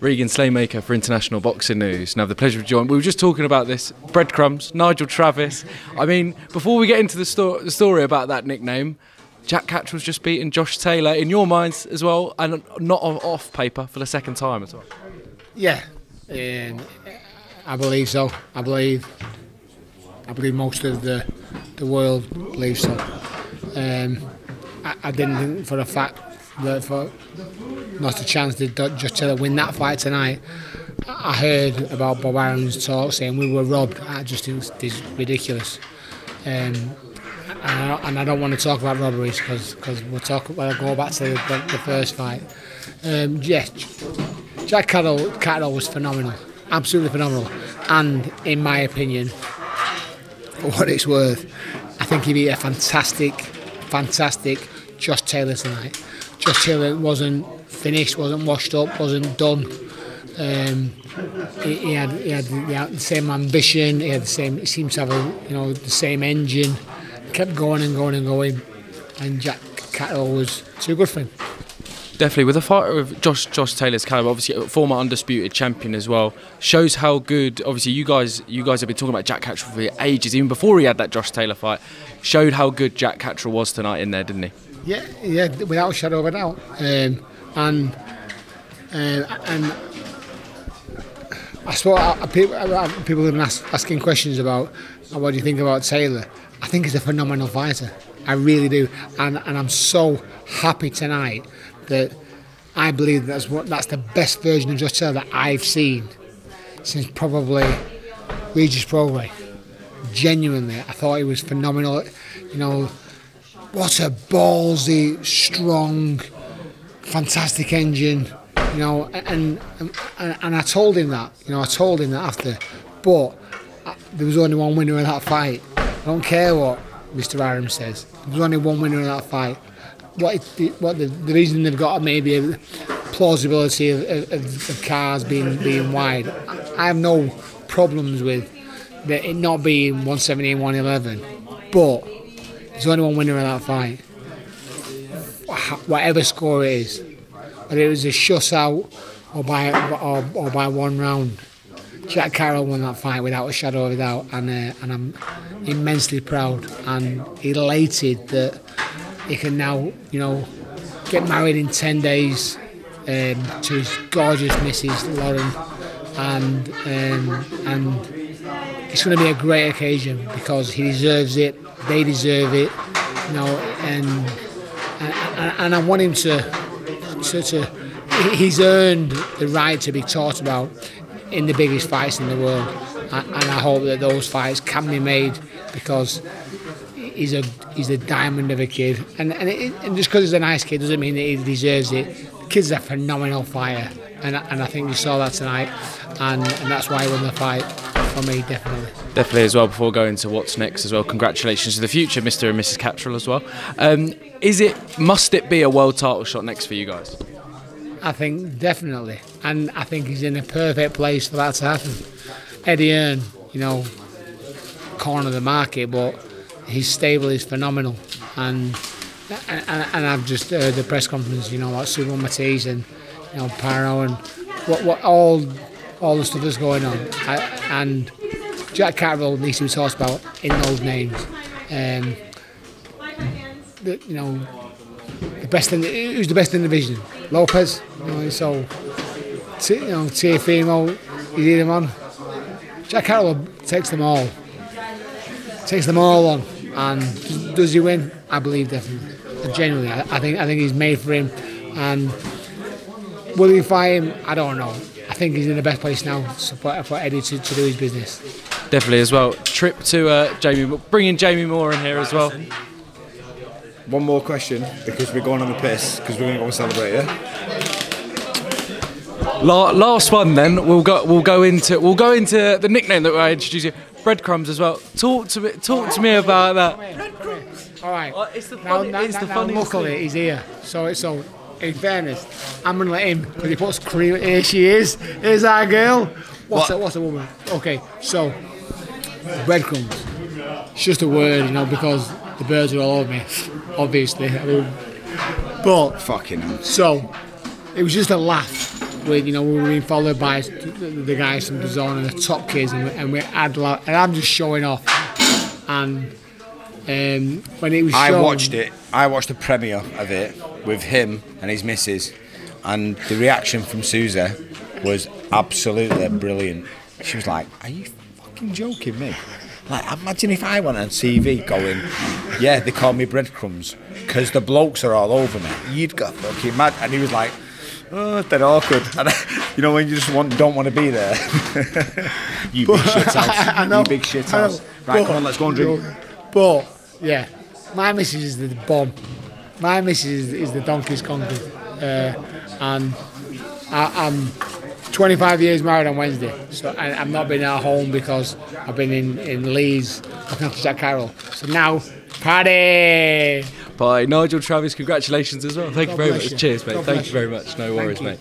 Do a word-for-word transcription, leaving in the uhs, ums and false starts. Regan Slaymaker for International Boxing News, and I have the pleasure of joining. We were just talking about this, breadcrumbs, Nigel Travis. I mean, before we get into the, sto the story about that nickname, Jack Catterall's just beaten Josh Taylor, in your minds as well, and not off paper for the second time as well. Yeah, um, I believe so. I believe, I believe most of the the world believes so. Um, I, I didn't think for a fact that for not a chance did Josh Taylor win that fight tonight. I heard about Bob Arum's talk saying we were robbed. I just think this is ridiculous. Um, And I, and I don't want to talk about robberies because because we'll talk when I go back to the, the, the first fight. Um, yeah, Jack Catterall, Catterall was phenomenal, absolutely phenomenal, and in my opinion, for what it's worth, I think he beat a fantastic, fantastic Josh Taylor tonight. Josh Taylor wasn't finished, wasn't washed up, wasn't done. Um, he, he, had, he, had, he had the same ambition. He had the same. He seems to have a, you know the same engine. Kept going and going and going, and Jack Catterall was too good for him. Definitely, with a fighter of Josh Josh Taylor's caliber, obviously a former undisputed champion as well, shows how good. Obviously, you guys you guys have been talking about Jack Catterall for ages, even before he had that Josh Taylor fight. Showed how good Jack Catterall was tonight in there, didn't he? Yeah, yeah, without a shadow of a doubt. Um, and uh, and I suppose people have been asking questions about what do you think about Taylor. I think he's a phenomenal fighter. I really do, and and I'm so happy tonight that I believe that's what that's the best version of Josh Taylor that I've seen since probably Regis Prograis. Genuinely, I thought he was phenomenal. You know, what a ballsy, strong, fantastic engine. You know, and and, and I told him that. You know, I told him that after, but I, there was only one winner in that fight. I don't care what Mister Arum says. There's only one winner in that fight. What, it, the, what the, the reason they've got maybe a plausibility of, of, of cars being being wide. I, I have no problems with the, it not being one seventy and one eleven, but there's only one winner in that fight. Whatever score it is, whether it was a shutout or by or, or by one round. Jack Catterall won that fight without a shadow of a doubt, and uh, and I'm immensely proud and elated that he can now, you know, get married in ten days um, to his gorgeous Missus Lauren, and um, and it's going to be a great occasion because he deserves it, they deserve it, you know, and and, and I want him to to, to he's earned the right to be talked about in the biggest fights in the world, and I hope that those fights can be made because he's a he's a diamond of a kid, and and, it, and just because he's a nice kid doesn't mean that he deserves it. The kid's a phenomenal fighter, and and I think you saw that tonight, and, and that's why he won the fight for me, definitely. Definitely as well. Before going to what's next as well, congratulations to the future Mister and Missus Catterall as well. Um, is it must it be a world title shot next for you guys? I think definitely, and I think he's in a perfect place for that to happen. Eddie Hearn, you know, corner the market, but his stable is phenomenal, and and, and I've just heard the press conference, you know, like Super Matisse and you know Paro and what what all all the stuff that's going on, I, and Jack Catterall needs to be talked about in those names, um, the, you know, the best in the, who's the best in the division. Lopez, you know, so t you know, Tiafimo, you need him on. Jack Catterall takes them all, takes them all on, and does he win? I believe definitely. But generally, I, I think I think he's made for him, and will he fight him? I don't know. I think he's in the best place now for, for Eddie to, to do his business. Definitely as well. Trip to uh, Jamie, bringing Jamie Moore in here as well. One more question, because we're going on the piss, because we're going to go and celebrate, yeah? La last one then, we'll go, we'll, go into, we'll go into the nickname that I introduced you, breadcrumbs as well. Talk to me, talk to me about that. Breadcrumbs! Alright, well, it's the funny, now, it's now, the now luckily thing. He's here, so, so in fairness, I'm going to let him, because he puts cream, here she is, here's our girl. What's, what? a, what's a woman? Okay, so, breadcrumbs, it's just a word, you know, because the birds are all over me. Obviously, I mean, but fucking. So it was just a laugh with, you know, we were being followed by the guys from the zone and the top kids, and, we, and, we had, and I'm just showing off. And um, when it was shown, I watched it. I watched the premiere of it with him and his missus, and the reaction from Susie was absolutely brilliant. She was like, "Are you fucking joking me?" Like, imagine if I went on T V going, "Yeah, they call me breadcrumbs because the blokes are all over me." You'd go fucking mad. And he was like, "Oh, they're awkward." And I, you know, when you just want, don't want to be there. You but, big shit house. You big shit house. Right, but, come on, let's go and drink. But yeah, my missus is the bomb. My missus is, is the donkey's conquered. Uh, and I, I'm twenty-five years married on Wednesday, so I, I've not been at home because I've been in, in Leeds looking after Jack Catterall. So now, party! By Nigel Travis, congratulations as well. Thank God you very much. You. Cheers, mate. God Thank bless. you very much. No worries, mate.